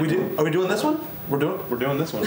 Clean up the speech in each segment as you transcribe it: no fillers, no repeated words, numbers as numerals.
right? We do. Are we doing this one? We're doing this one.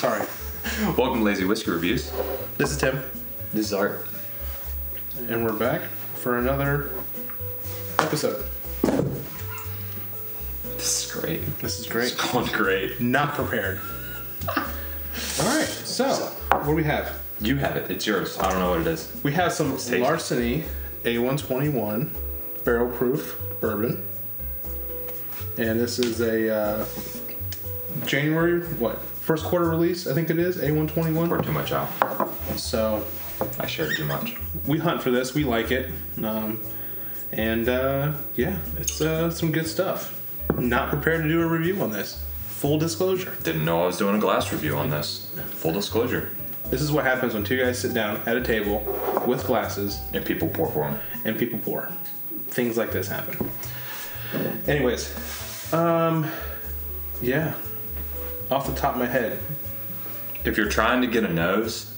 Sorry. Welcome to Lazy Whiskey Reviews. This is Tim. This is Art. And we're back for another episode. This is great. It's going great. Not prepared. Alright, so what do we have? You have it. It's yours. I don't know what it is. We have some Larceny A121 Barrel Proof Bourbon. And this is a January, first quarter release, I think it is, A121. Pour too much out. So I shared too much. We hunt for this. We like it. Yeah, it's some good stuff. Not prepared to do a review on this. Full disclosure. Didn't know I was doing a glass review on this. Full disclosure. This is what happens when two guys sit down at a table with glasses. And people pour for them. And people pour. Things like this happen. Anyways, yeah. Off the top of my head. If you're trying to get a nose,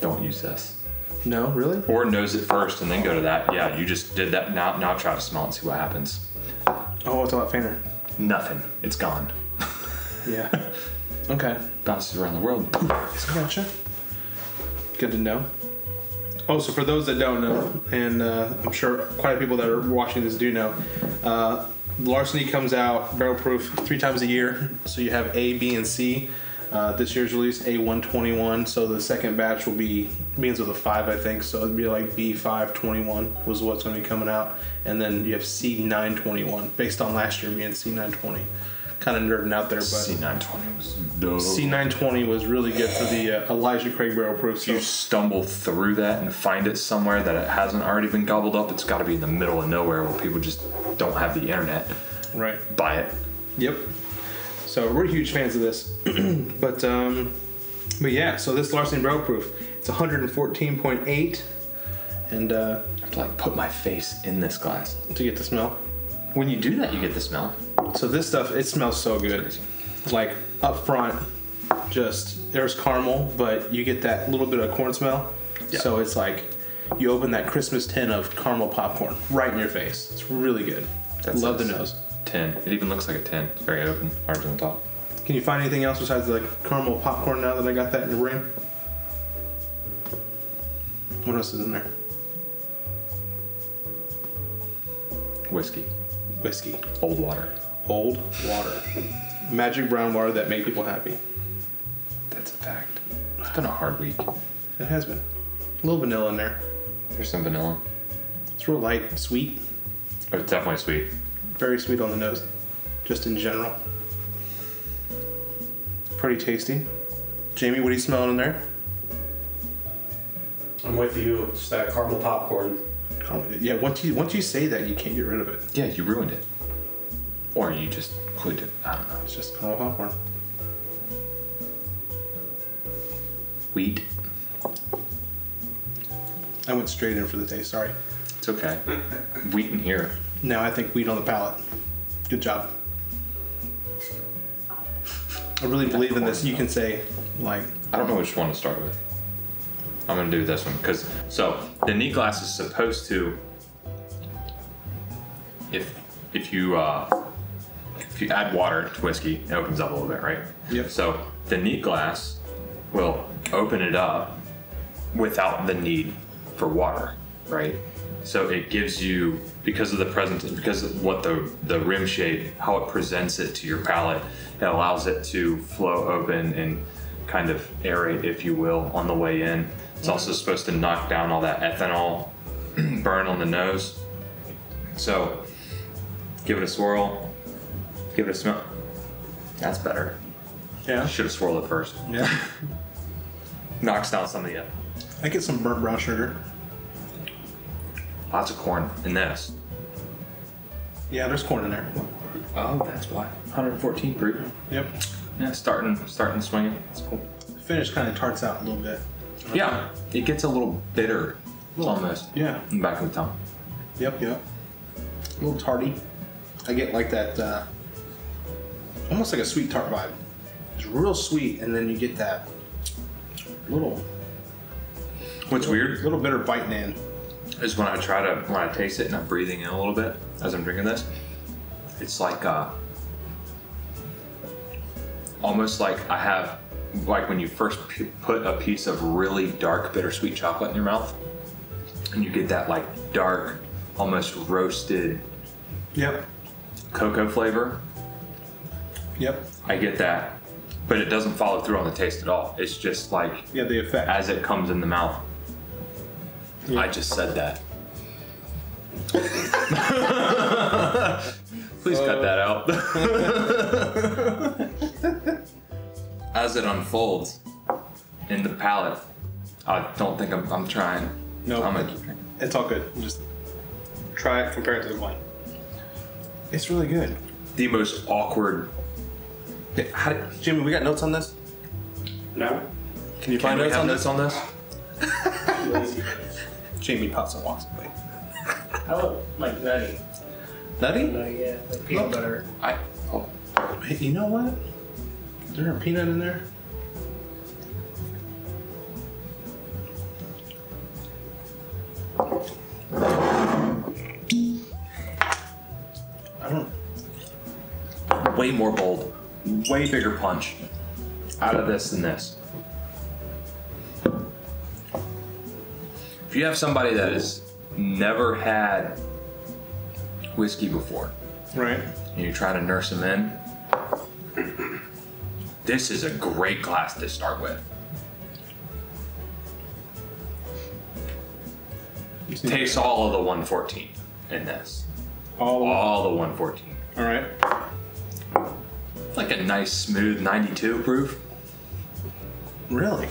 don't use this. No, really? Or nose it first and then go to that. Yeah, you just did that. Now try to smell and see what happens. Oh, it's a lot fainter. Nothing. It's gone. Yeah. Okay. Bounces around the world. It's gotcha. Good to know. Oh, so for those that don't know, and I'm sure quite a few people that are watching this do know, Larceny comes out barrel proof 3 times a year. So you have A, B, and C. This year's release A121. So the second batch will be begins with a 5, I think. So it'd be like B521 was what's going to be coming out, and then you have C921 based on last year being C920. Kind of nerding out there, but C920 was dope. C920 was really good for the Elijah Craig barrel proof. So. You stumble through that and find it somewhere that it hasn't already been gobbled up. It's got to be in the middle of nowhere where people just don't have the internet. Right. Buy it. Yep. So we're huge fans of this, but yeah. So this Larceny Barrel Proof, it's 114.8, and I have to like put my face in this glass to get the smell. When you do that, you get the smell. So this stuff, it smells so good. Like up front, just there's caramel, but you get that little bit of corn smell. Yeah. So it's like you open that Christmas tin of caramel popcorn right in your face. It's really good. That's love nice. The nose. Tin. It even looks like a tin. It's very open, arms on top. Can you find anything else besides the caramel popcorn now that I got that in the ring? What else is in there? Whiskey. Old water. Magic brown water that made people happy. That's a fact. It's been a hard week. It has been. A little vanilla in there. There's some vanilla. It's real light, sweet. Oh, it's definitely sweet. Very sweet on the nose, just in general. Pretty tasty. Jamie, what are you smelling in there? I'm with you. It's that caramel popcorn. Yeah, once you say that, you can't get rid of it. Yeah, you ruined it, or you just clued it. I don't know. It's just caramel popcorn. Wheat. I went straight in for the taste. Sorry. It's okay. Wheat in here. No, I think wheat on the palate. Good job. I really believe in this. You can say, like... I don't know which one to start with. I'm going to do this one. So, the neat glass is supposed to... If you add water to whiskey, it opens up a little bit, right? Yep. So, the neat glass will open it up without the need for water, right? So it gives you, because of the presence, because of what the rim shape, how it presents it to your palate, it allows it to flow open and kind of aerate, if you will, on the way in. It's also supposed to knock down all that ethanol burn on the nose. So give it a swirl, give it a smell. That's better. Yeah. Should have swirled it first. Yeah. Knocks down some of the ethanol. I get some burnt brown sugar. Lots of corn in this. Yeah, there's corn in there. Oh, that's why. 114 proof. Yep. Yeah, starting swinging. It's cool. The finish kind of tarts out a little bit. Okay. Yeah, it gets a little bitter, almost. Yeah. In the back of the tongue. Yep. A little tarty. I get like that, almost like a sweet tart vibe. It's real sweet, and then you get that little. What's weird? Little bitter bite, man. Is when I try to taste it and I'm breathing in a little bit as I'm drinking this. It's like almost like I have when you first put a piece of really dark bittersweet chocolate in your mouth, and you get that like dark, almost roasted. Yep. Cocoa flavor. Yep. I get that, but it doesn't follow through on the taste at all. It's just like the effect as it comes in the mouth. Yeah. I just said that. Please cut that out. As it unfolds in the palate, I don't think I'm trying. No, it's all good. Just try it, compare it to the wine. It's really good. The most awkward. How did, Jimmy, we got notes on this? No. Can you find notes on this? Jamie pops and walks away. I look like nutty. Nutty? No, yeah, like peanut butter. Hey, you know what? Is there a peanut in there? I don't. Way more bold. Way bigger punch out of this than this. If you have somebody that has never had whiskey before, right, and you're trying to nurse them in, this is a great glass to start with. Takes all of the 114 in this. All the 114. All right. Like a nice smooth 92 proof. Really?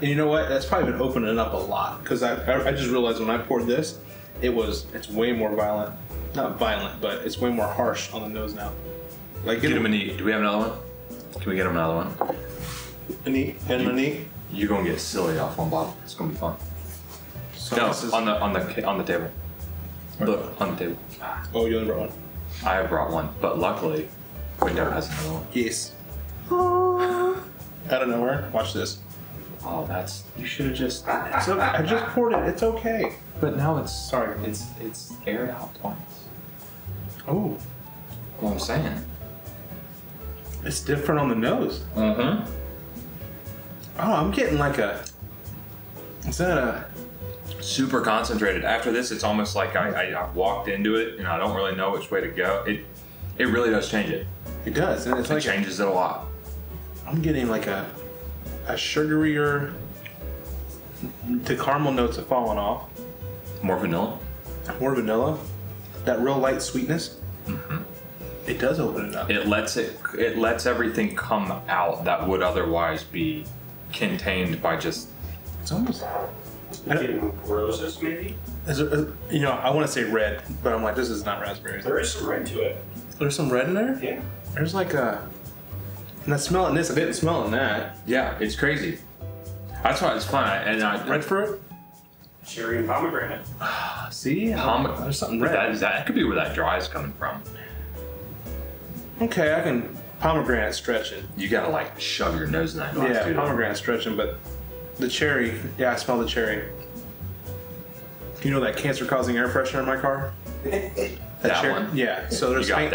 And you know what? That's probably been opening up a lot, because I just realized when I poured this, it's way more violent. Not violent, but it's way more harsh on the nose now. Like get him a knee. Do we have another one? Can we get him another one? A knee and a knee. You're gonna get silly off one bottle. It's gonna be fun. So no, on the table. Right. Look on the table. Oh, you only brought one. I have brought one, but luckily. Window has another one. Yes. Out of nowhere. Watch this. Oh, that's. You should have just. So, I just poured it. It's okay. But now it's. Sorry. It's aired out twice. Oh. Well, I'm saying. It's different on the nose. Mm-hmm. Oh, I'm getting like a. Is that a? Super concentrated. After this, it's almost like I walked into it and I don't really know which way to go. It really does change it. It does, and it changes it a lot. I'm getting like a sugarier to caramel notes have fallen off. More vanilla. More vanilla. That real light sweetness. Mm-hmm. It does open it up. It lets everything come out that would otherwise be contained by just. It's almost. Roses, maybe. You know, I want to say red, but I'm like, this is not raspberries. There is some red to it. There's some red in there? Yeah. There's like a, and I smell it in this, I didn't smell it in that. Yeah, it's crazy. That's why it's fun. And red fruit? Cherry and pomegranate. See? There's something red. That could be where that dry is coming from. Okay, I can, pomegranate stretching. You gotta like shove your nose in that glass. Yeah, pomegranate stretching, but the cherry, yeah, I smell the cherry. You know that cancer-causing air freshener in my car? That one? Yeah, so there's faint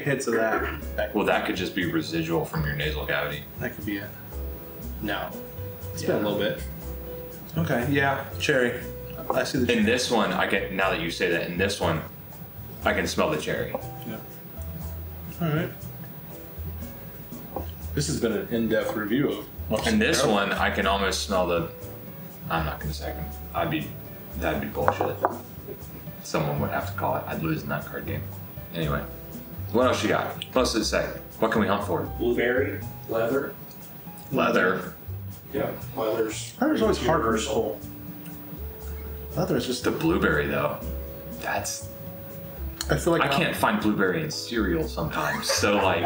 hints of that. Well, that could just be residual from your nasal cavity. That could be it. No. It's been a little bit. Okay, yeah, cherry. I see the cherry. In this one, I get, now that you say that, in this one, I can smell the cherry. Yeah. All right. This has been an in-depth review of what's in this one, I can almost smell the, I'm not going to say that'd be bullshit. Someone would have to call it. I'd lose in that card game. Anyway, what else you got? Plus this segment. What can we hunt for? Blueberry, leather. Leather. Yeah, leather's. Leather's always hard for soul. Leather is just the blueberry though. That's. I feel like I can't find blueberry in cereal sometimes. So like.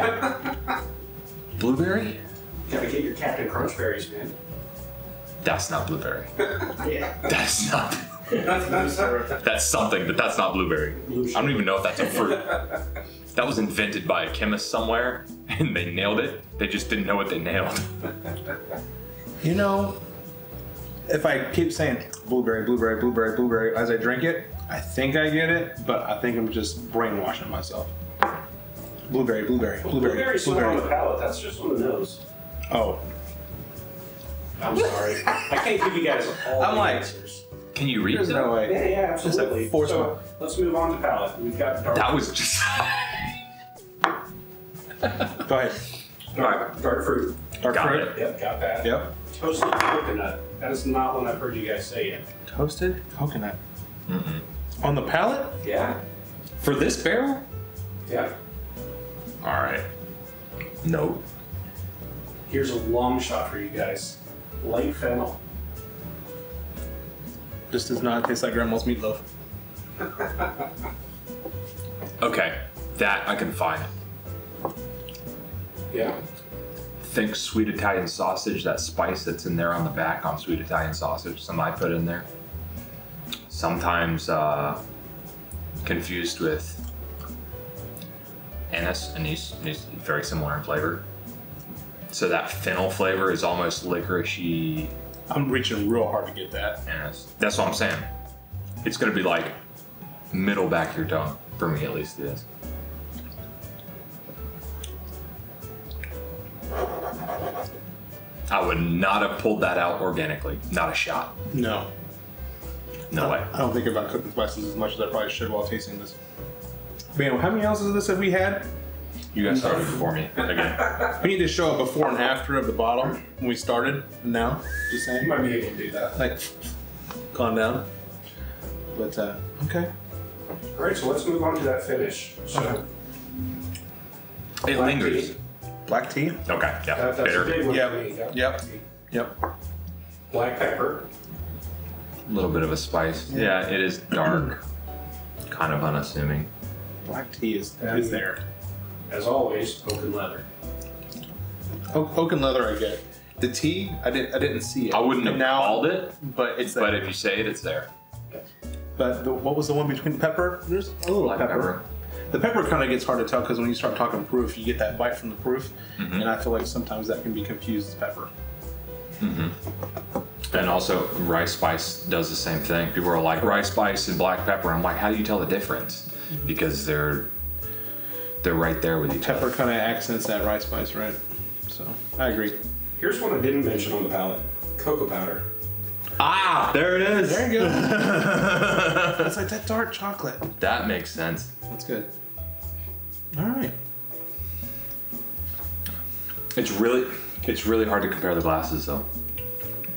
Blueberry. You gotta get your Captain Crunch berries, man. That's not blueberry. Yeah. That's not. That's something, but that's not blueberry. I don't even know if that's a fruit. That was invented by a chemist somewhere and they nailed it. They just didn't know what they nailed. You know, if I keep saying blueberry, blueberry, blueberry, blueberry as I drink it, I think I get it, but I think I'm just brainwashing myself. Blueberry, blueberry, blueberry, blueberry's not on the palate, that's just on the nose. Oh. I'm sorry. I can't give you guys all the answers. Can you read it? No way. Yeah, yeah, absolutely. So, let's move on to palate. We've got dark. That was just... Go ahead. All right, dark fruit. Dark fruit? It. Yep, got that. Yep. Toasted coconut. That is not one I've heard you guys say yet. Toasted coconut. Mm-hmm. On the palate? Yeah. For this barrel? Yeah. All right. Nope. Here's a long shot for you guys. Light fennel. This does not taste like grandma's meatloaf. Okay, that I can find. Yeah. Think sweet Italian sausage, that spice that's in there on the back on sweet Italian sausage, some I put in there. Sometimes confused with anise. Anise, very similar in flavor. So that fennel flavor is almost licorice-y. I'm reaching real hard to get that. Yes. That's what I'm saying. It's gonna be like middle back of your tongue. For me, at least it is. I would not have pulled that out organically. Not a shot. No. No way. I don't think about cooking spices as much as I probably should while tasting this. Man, how many ounces of this have we had? You guys started before me, again. We need to show a before and after of the bottle when we started, now. Just saying. You might be able to do that. Like, calm down. But, okay. All right, so let's move on to that finish. So, it lingers. Tea. Black tea? Okay, yeah. That's a big one. Yep. Yep. Black pepper. A little bit of a spice. Yeah, it is dark. Kind of unassuming. Black tea is there. As always, oak and leather. Oak and leather, I get. The tea, I didn't see it. I wouldn't have called it, but it's there. But if you say it, it's there. But what was the one between pepper? There's a little pepper. The pepper kind of gets hard to tell because when you start talking proof, you get that bite from the proof, and I feel like sometimes that can be confused as pepper. And also, rice spice does the same thing. People are like rice spice and black pepper. I'm like, how do you tell the difference? Because they're right there with each other. Pepper kind of accents that rice spice, right? So, I agree. Here's one I didn't mention on the palate. Cocoa powder. Ah, there it is. There you go. It's like that dark chocolate. That makes sense. That's good. All right. It's really hard to compare the glasses though.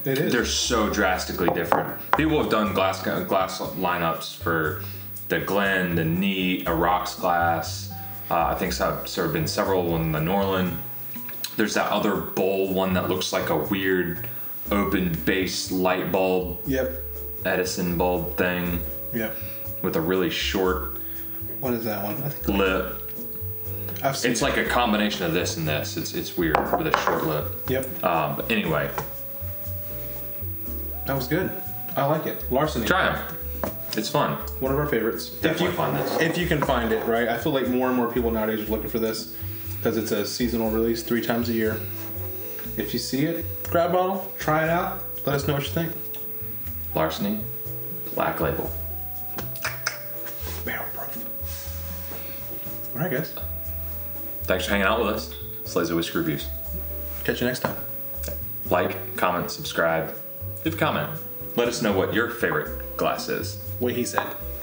It is. They're so drastically different. People have done glass lineups for the Glen, the Neat, a Rocks glass. I think there have been several in the Norland. There's that other bowl one that looks like a weird open base light bulb. Yep. Edison bulb thing. Yep. With a really short. What is that one? I think lip. I've seen. It's like a combination of this and this. It's weird with a short lip. Yep. But anyway. That was good. I like it. Larceny. Try them. It's fun. One of our favorites. Definitely find this. If you can find it, right? I feel like more and more people nowadays are looking for this because it's a seasonal release 3 times a year. If you see it, grab a bottle, try it out, let us know what you think. Larceny, Black Label. Barrel proof. All right, guys. Thanks for hanging out with us. It's Lazy Whiskey Reviews. Catch you next time. Like, comment, subscribe, leave a comment. Let us know what your favorite glass is. What he said.